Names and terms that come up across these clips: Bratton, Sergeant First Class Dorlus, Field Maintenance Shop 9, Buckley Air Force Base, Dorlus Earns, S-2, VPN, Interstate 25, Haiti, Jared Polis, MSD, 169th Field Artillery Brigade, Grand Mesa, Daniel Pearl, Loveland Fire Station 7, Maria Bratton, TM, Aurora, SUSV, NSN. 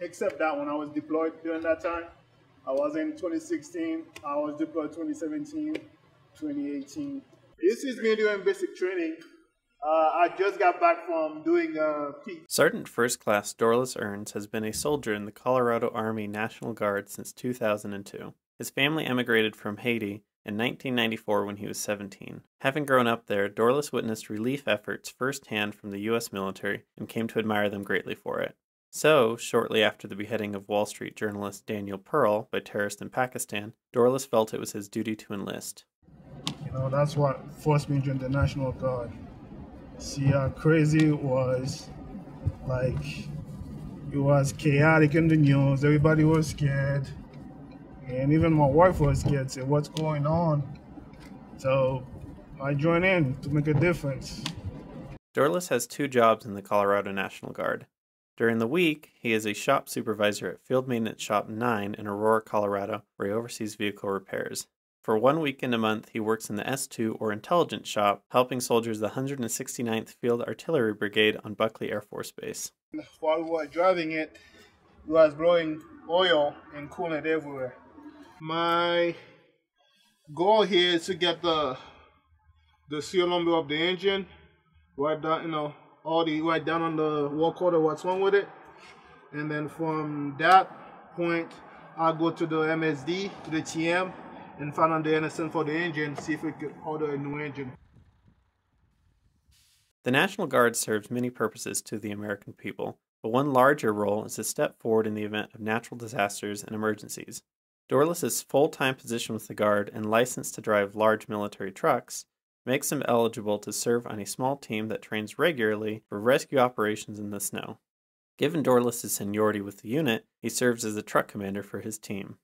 Except that when I was deployed during that time, I was in 2016, I was deployed 2017, 2018. This is me doing basic training. I just got back from doing PE. Sergeant First Class Dorlus Earns has been a soldier in the Colorado Army National Guard since 2002. His family emigrated from Haiti in 1994 when he was 17. Having grown up there, Dorlus witnessed relief efforts firsthand from the U.S. military and came to admire them greatly for it. So, shortly after the beheading of Wall Street journalist Daniel Pearl by terrorists in Pakistan, Dorlus felt it was his duty to enlist. You know, that's what forced me to join the National Guard. See how crazy it was. Like, it was chaotic in the news, everybody was scared. And even my wife was scared, said, what's going on? So, I joined in to make a difference. Dorlus has two jobs in the Colorado National Guard. During the week, he is a shop supervisor at Field Maintenance Shop 9 in Aurora, Colorado, where he oversees vehicle repairs. For one weekend a month, he works in the S-2 or intelligence shop, helping soldiers the 169th Field Artillery Brigade on Buckley Air Force Base. While we were driving it, it was blowing oil and coolant everywhere. My goal here is to get the serial number of the engine right down, you know, all the right down on the wall quarter, what's wrong with it, and then from that point I'll go to the MSD, to the TM, and find out the NSN for the engine, see if we could order a new engine. The National Guard serves many purposes to the American people, but one larger role is to step forward in the event of natural disasters and emergencies. Dorlus' full-time position with the Guard and license to drive large military trucks makes him eligible to serve on a small team that trains regularly for rescue operations in the snow. Given Dorlus' seniority with the unit, he serves as a truck commander for his team.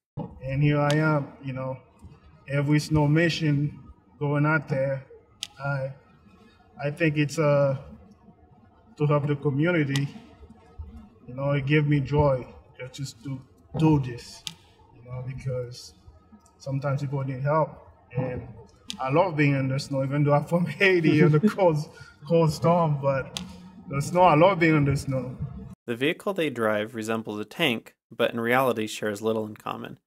And here I am, you know, every snow mission going out there. I think it's to help the community. You know, it gave me joy just to do this, you know, because sometimes people need help, and I love being in the snow, even though I'm from Haiti in the cold storm, but the snow, I love being in the snow. The vehicle they drive resembles a tank, but in reality shares little in common.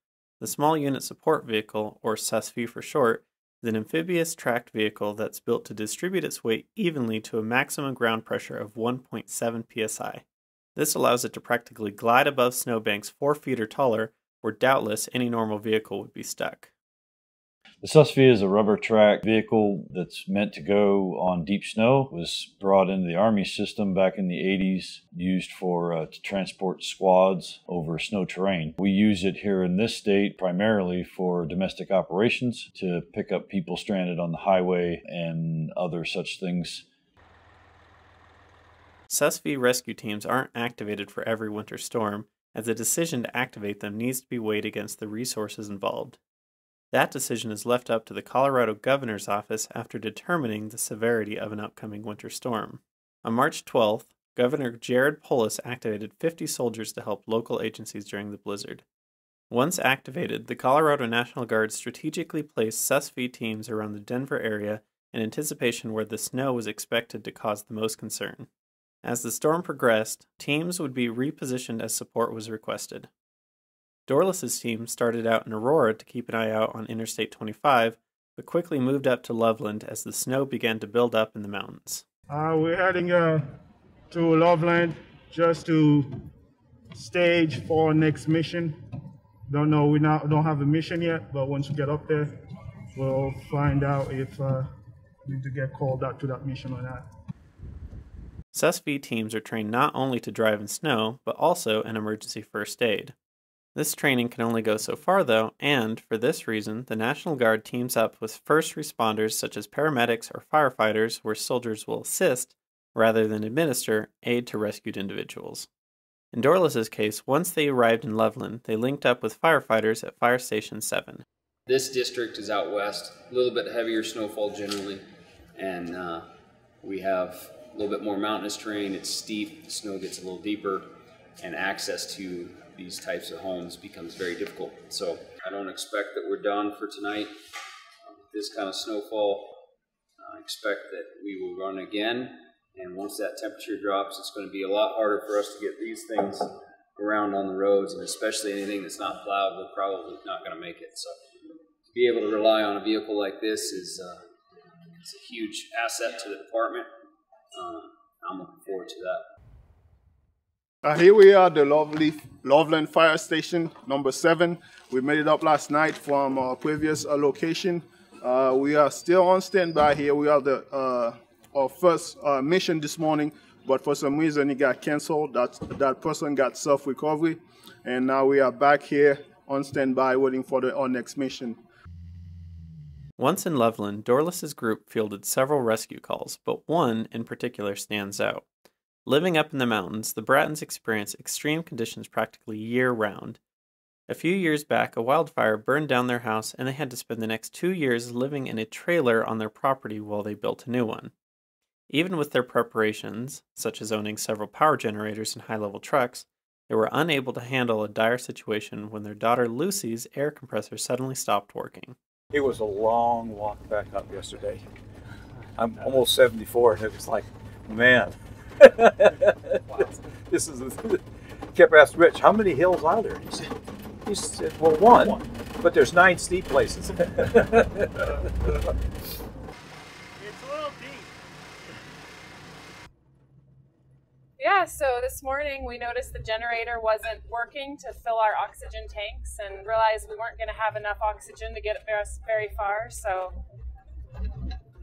The Small Unit Support Vehicle, or SUSV for short, is an amphibious tracked vehicle that's built to distribute its weight evenly to a maximum ground pressure of 1.7 psi. This allows it to practically glide above snowbanks 4 feet or taller, where doubtless any normal vehicle would be stuck. The SUSV is a rubber track vehicle that's meant to go on deep snow. It was brought into the Army system back in the 80s, used for to transport squads over snow terrain. We use it here in this state primarily for domestic operations, to pick up people stranded on the highway and other such things. SUSV rescue teams aren't activated for every winter storm, as the decision to activate them needs to be weighed against the resources involved. That decision is left up to the Colorado Governor's Office after determining the severity of an upcoming winter storm. On March 12th, Governor Jared Polis activated 50 soldiers to help local agencies during the blizzard. Once activated, the Colorado National Guard strategically placed SUSV teams around the Denver area in anticipation where the snow was expected to cause the most concern. As the storm progressed, teams would be repositioned as support was requested. Dorlus' team started out in Aurora to keep an eye out on Interstate 25, but quickly moved up to Loveland as the snow began to build up in the mountains. We're heading to Loveland just to stage for our next mission. Don't know, we don't have a mission yet, but once we get up there, we'll find out if we need to get called out to that mission or not. SUSV teams are trained not only to drive in snow, but also in emergency first aid. This training can only go so far, though, and, for this reason, the National Guard teams up with first responders such as paramedics or firefighters, where soldiers will assist, rather than administer, aid to rescued individuals. In Dorlus' case, once they arrived in Loveland, they linked up with firefighters at Fire Station 7. This district is out west, a little bit heavier snowfall generally, and we have a little bit more mountainous terrain. It's steep, the snow gets a little deeper, and access to these types of homes becomes very difficult. So I don't expect that we're done for tonight. This kind of snowfall, I expect that we will run again, And once that temperature drops, it's going to be a lot harder for us to get these things around on the roads, and especially anything that's not plowed, we're probably not going to make it. So to be able to rely on a vehicle like this is it's a huge asset to the department. I'm looking forward to that. Here we are at the Loveland Fire Station number 7. We made it up last night from our previous location. We are still on standby here. We are the our first mission this morning, but for some reason it got canceled. That person got self-recovery, and now we are back here on standby waiting for our next mission. Once in Loveland, Dorlus's group fielded several rescue calls, but one in particular stands out. Living up in the mountains, the Brattons experience extreme conditions practically year-round. A few years back, a wildfire burned down their house, and they had to spend the next 2 years living in a trailer on their property while they built a new one. Even with their preparations, such as owning several power generators and high-level trucks, they were unable to handle a dire situation when their daughter Lucy's air compressor suddenly stopped working. It was a long walk back up yesterday. I'm almost 74, and it was like, man. This is a, kept asking Rich, how many hills are there? He said, well, one, but there's 9 steep places. Yeah, so this morning we noticed the generator wasn't working to fill our oxygen tanks, and realized we weren't going to have enough oxygen to get us very far, so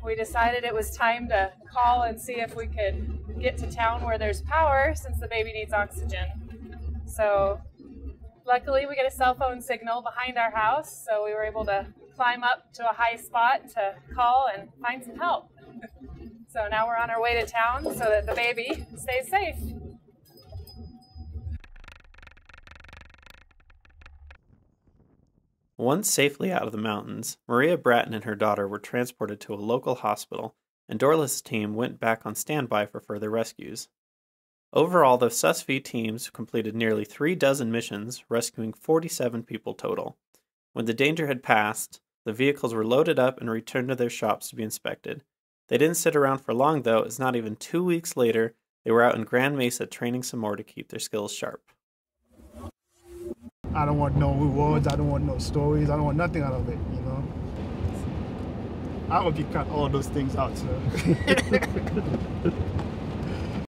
we decided it was time to call and see if we could get to town where there's power, since the baby needs oxygen. So luckily we get a cell phone signal behind our house, so we were able to climb up to a high spot to call and find some help. So now we're on our way to town so that the baby stays safe. Once safely out of the mountains, Maria Bratton and her daughter were transported to a local hospital, and Dorlus' team went back on standby for further rescues. Overall, the SUSV teams completed nearly 3 dozen missions, rescuing 47 people total. When the danger had passed, the vehicles were loaded up and returned to their shops to be inspected. They didn't sit around for long, though, as not even 2 weeks later, they were out in Grand Mesa training some more to keep their skills sharp. I don't want no rewards, I don't want no stories, I don't want nothing out of it, you know? I hope you cut all those things out, sir.